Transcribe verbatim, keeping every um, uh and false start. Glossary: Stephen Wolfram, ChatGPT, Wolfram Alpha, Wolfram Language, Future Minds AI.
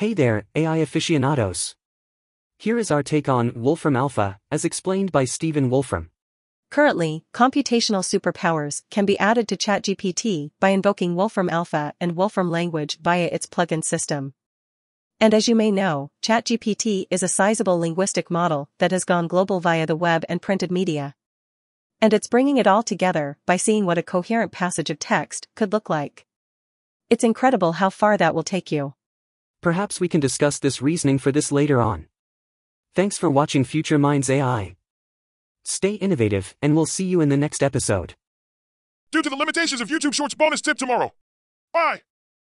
Hey there, A I aficionados. Here is our take on Wolfram Alpha, as explained by Stephen Wolfram. Currently, computational superpowers can be added to ChatGPT by invoking Wolfram Alpha and Wolfram Language via its plugin system. And as you may know, ChatGPT is a sizable linguistic model that has gone global via the web and printed media. And it's bringing it all together by seeing what a coherent passage of text could look like. It's incredible how far that will take you. Perhaps we can discuss this reasoning for this later on. Thanks for watching Future Minds A I. Stay innovative, and we'll see you in the next episode. Due to the limitations of YouTube Shorts bonus tip tomorrow. Bye!